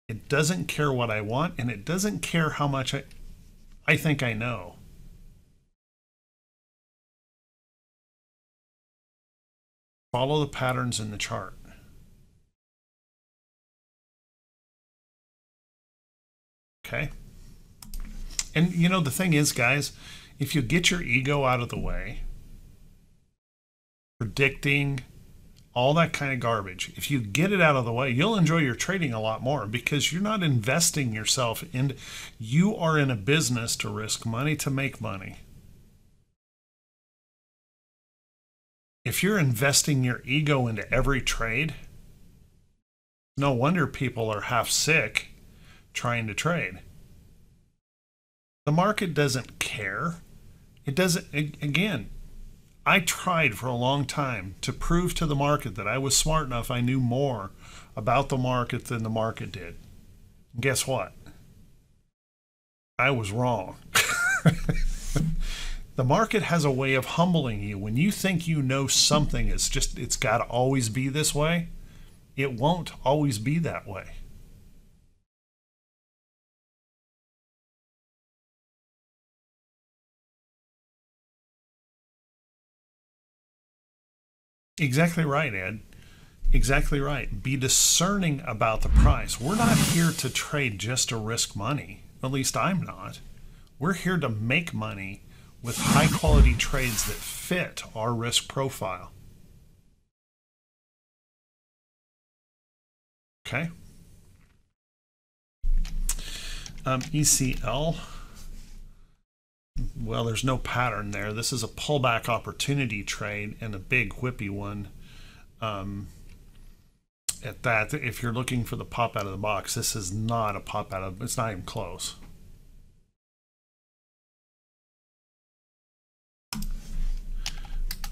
It doesn't care what I want, and it doesn't care how much I, I think I know. Follow the patterns in the chart. Okay. And you know, the thing is, guys, if you get your ego out of the way, predicting, all that kind of garbage, if you get it out of the way, you'll enjoy your trading a lot more because you're not investing yourself in, you are in a business to risk money to make money. If you're investing your ego into every trade, no wonder people are half sick trying to trade. The market doesn't care. It doesn't, again, I tried for a long time to prove to the market that I was smart enough, I knew more about the market than the market did. And guess what? I was wrong. The market has a way of humbling you. When you think you know something, it's just, it's got to always be this way. It won't always be that way. Exactly right, Ed. Exactly right. Be discerning about the price. We're not here to trade just to risk money. At least I'm not. We're here to make money with high quality trades that fit our risk profile. Okay. Um, E C L. well, there's no pattern there. This is a pullback opportunity trade and a big whippy one. Um, at that, if you're looking for the pop out of the box, this is not a pop out of, it's not even close.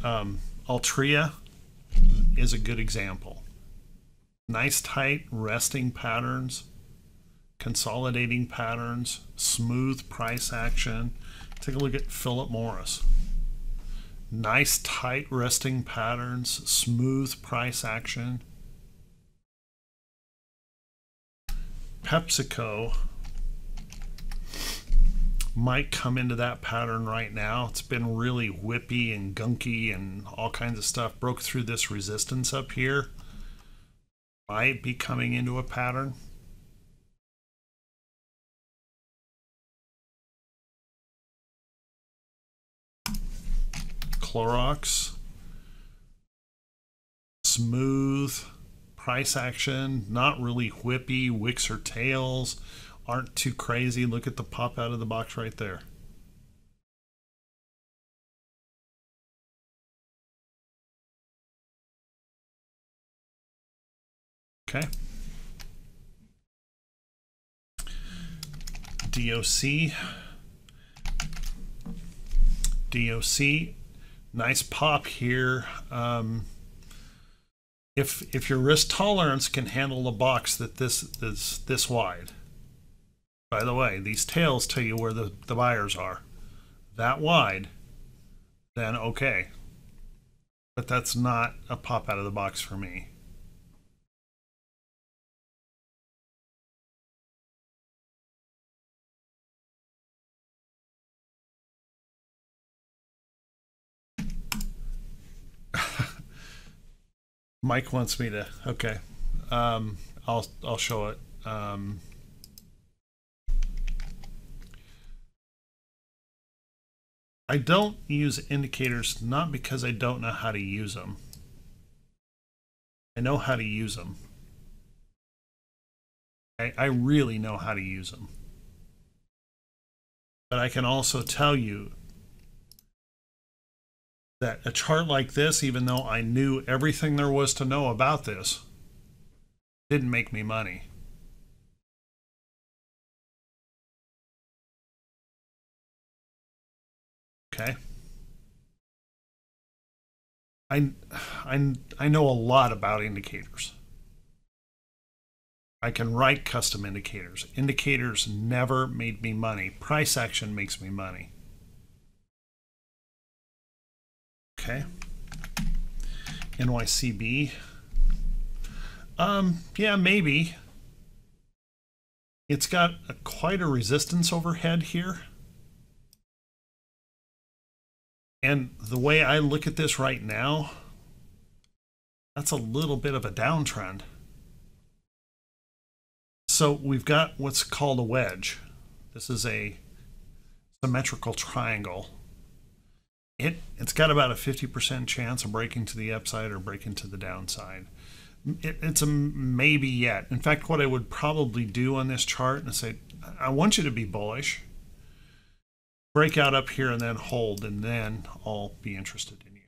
Um, Altria is a good example. Nice tight resting patterns, consolidating patterns, smooth price action. Take a look at Philip Morris. Nice tight resting patterns, smooth price action. PepsiCo might come into that pattern right now. It's been really whippy and gunky and all kinds of stuff. Broke through this resistance up here. Might be coming into a pattern. Clorox, smooth price action, not really whippy. Wicks or tails aren't too crazy. Look at the pop out of the box right there. Okay. D O C. D O C. Nice pop here. Um, if if your risk tolerance can handle a box that this this this wide. By the way, these tails tell you where the, the buyers are. That wide, then okay. But that's not a pop out of the box for me. Mike wants me to, okay. Um, I'll, I'll show it. Um, I don't use indicators, not because I don't know how to use them. I know how to use them. I, I really know how to use them. But I can also tell you that a chart like this, even though I knew everything there was to know about this, didn't make me money. Okay. I, I, I know a lot about indicators. I can write custom indicators. Indicators never made me money. Price action makes me money. Okay. N Y C B. Um, yeah, maybe. It's got a, quite a resistance overhead here. And the way I look at this right now, that's a little bit of a downtrend. So we've got what's called a wedge. This is a symmetrical triangle. It, it's got about a fifty percent chance of breaking to the upside or breaking to the downside. It, it's a maybe yet. In fact, what I would probably do on this chart and say, I want you to be bullish. Break out up here and then hold, and then I'll be interested in you.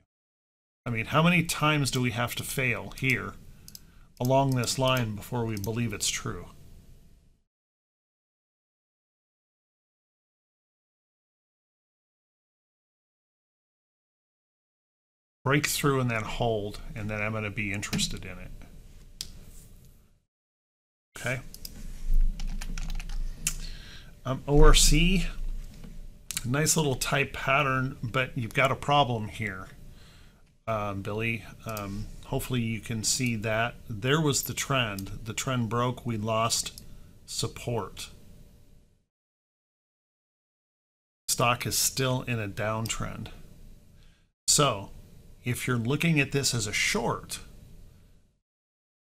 I mean, how many times do we have to fail here along this line before we believe it's true? Break through and then hold, and then I'm going to be interested in it. Okay. Um, O R C. Nice little tight pattern, but you've got a problem here, um, Billy. Um, hopefully you can see that. There was the trend. The trend broke. We lost support. Stock is still in a downtrend. So if you're looking at this as a short,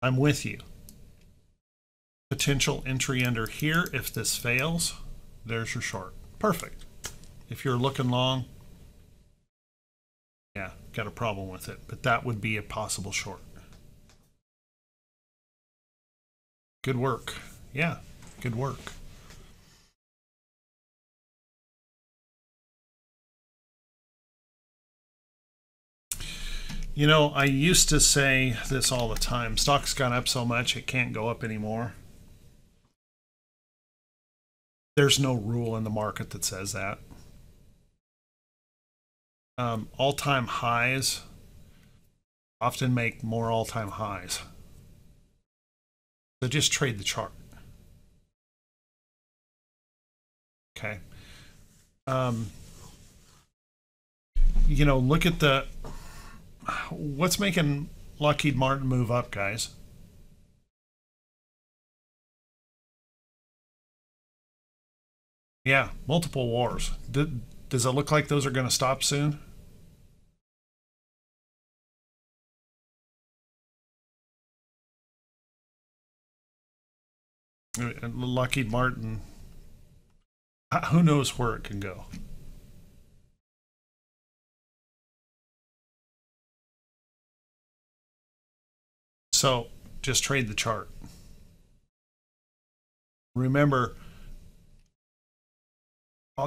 I'm with you. Potential entry under here. If this fails, there's your short. Perfect. If you're looking long, yeah, got a problem with it, but that would be a possible short. Good work. Yeah, good work. You know, I used to say this all the time. Stock's gone up so much it can't go up anymore. There's no rule in the market that says that. Um, all-time highs often make more all-time highs. So just trade the chart. Okay. Um, you know, look at the... What's making Lockheed Martin move up, guys? Yeah, multiple wars. Did, does it look like those are going to stop soon? Lockheed Martin, who knows where it can go? So just trade the chart. Remember,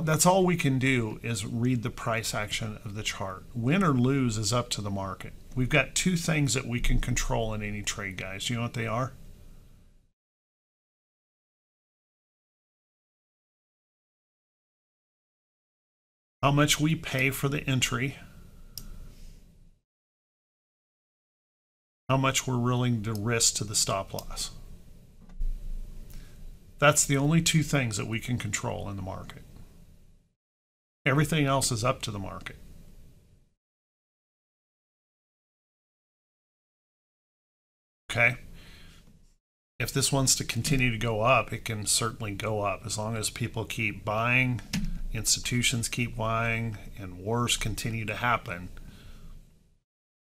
that's all we can do is read the price action of the chart. Win or lose is up to the market. We've got two things that we can control in any trade, guys. You know what they are? How much we pay for the entry. How much we're willing to risk to the stop loss. That's the only two things that we can control in the market. Everything else is up to the market. Okay. If this wants to continue to go up, it can certainly go up as long as people keep buying, institutions keep buying, and wars continue to happen.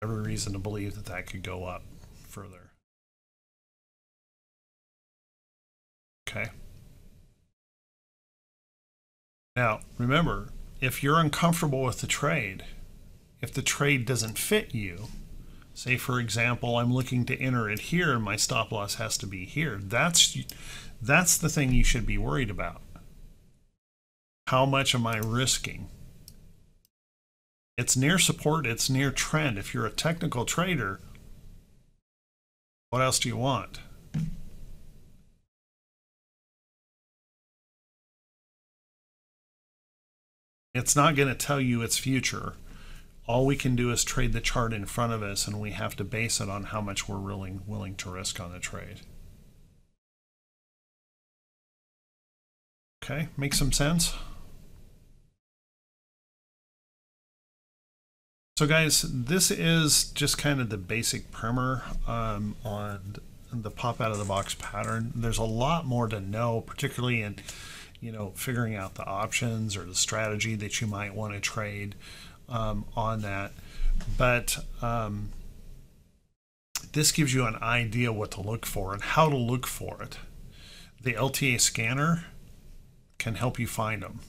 Every reason to believe that that could go up further. Okay. Now, remember, if you're uncomfortable with the trade, if the trade doesn't fit you, say, for example, I'm looking to enter it here and my stop loss has to be here, that's, that's the thing you should be worried about. How much am I risking? It's near support, it's near trend. If you're a technical trader, what else do you want? It's not going to tell you its future. All we can do is trade the chart in front of us, and we have to base it on how much we're willing, willing to risk on the trade. Okay, make some sense? So guys, this is just kind of the basic primer um, on the pop out of the box pattern. There's a lot more to know, particularly in, you know, figuring out the options or the strategy that you might want to trade um, on that. But um, this gives you an idea what to look for and how to look for it. The L T A scanner can help you find them.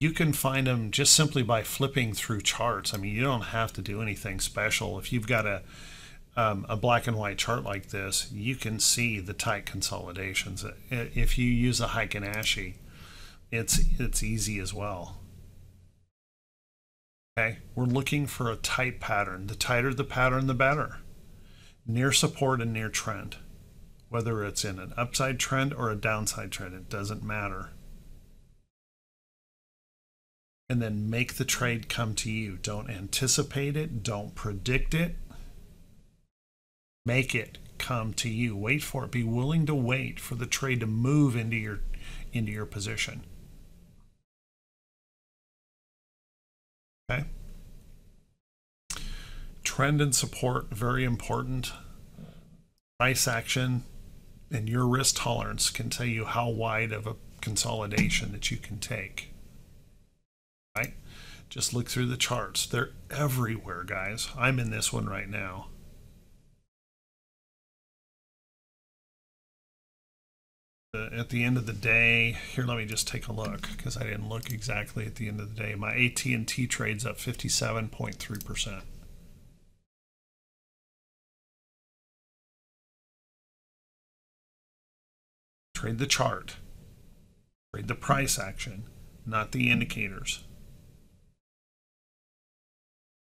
You can find them just simply by flipping through charts. I mean, you don't have to do anything special. If you've got a, um, a black and white chart like this, you can see the tight consolidations. If you use a Heiken-Ashi, it's, it's easy as well. Okay, we're looking for a tight pattern. The tighter the pattern, the better. Near support and near trend. Whether it's in an upside trend or a downside trend, it doesn't matter. And then make the trade come to you. Don't anticipate it. Don't predict it. Make it come to you. Wait for it. Be willing to wait for the trade to move into your, into your position. Okay. Trend and support, very important. Price action and your risk tolerance can tell you how wide of a consolidation that you can take. Right? Just look through the charts. They're everywhere, guys. I'm in this one right now. At the end of the day, here, let me just take a look because I didn't look exactly at the end of the day. My A T and T trade's up fifty-seven point three percent. Trade the chart. Trade the price action, not the indicators.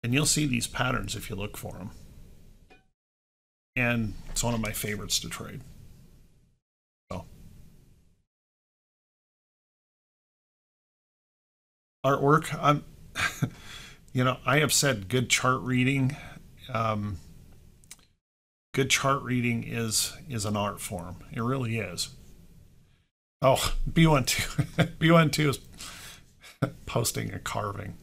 And you'll see these patterns if you look for them. And it's one of my favorites to trade. So, artwork, I'm, you know, I have said good chart reading. Um, good chart reading is is an art form. It really is. Oh, B one two, B one two is posting a carving.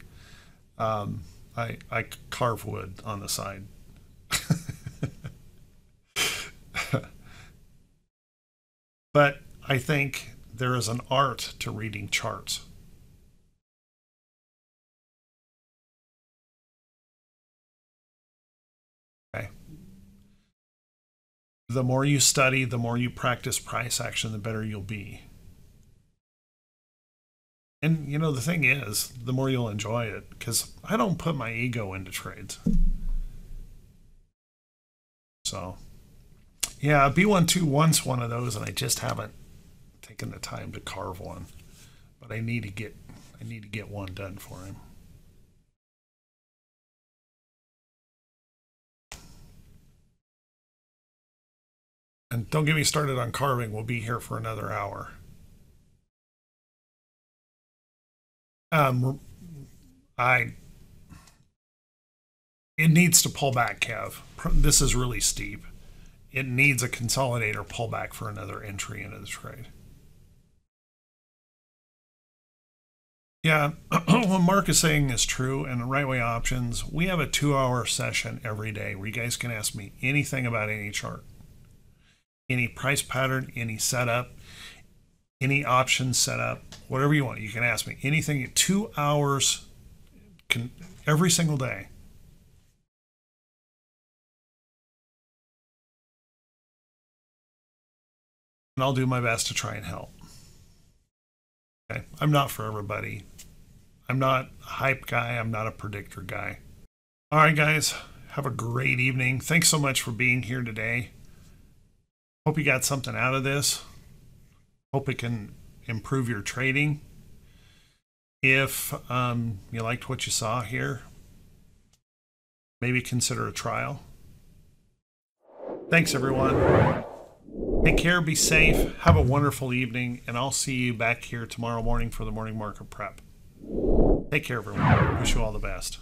Um, I I carve wood on the side. But I think there is an art to reading charts. Okay. The more you study, the more you practice price action, the better you'll be. And you know, the thing is, the more you'll enjoy it, because I don't put my ego into trades. So. Yeah, B one two wants one of those, and I just haven't taken the time to carve one. But I need to get I need to get one done for him. And don't get me started on carving. We'll be here for another hour. Um, I it needs to pull back, Kev. This is really steep. It needs a consolidator pullback for another entry into the trade. Yeah, what Mark is saying is true. And the Right Way Options, we have a two-hour session every day where you guys can ask me anything about any chart, any price pattern, any setup, any option setup, whatever you want. You can ask me anything. Two hours can, every single day. And I'll do my best to try and help. Okay, I'm not for everybody. I'm not a hype guy. I'm not a predictor guy. All right, guys, have a great evening. Thanks so much for being here today. Hope you got something out of this. Hope it can improve your trading. If um, you liked what you saw here, maybe consider a trial. Thanks, everyone. Take care, be safe, have a wonderful evening, and I'll see you back here tomorrow morning for the Morning Market Prep. Take care, everyone. Wish you all the best.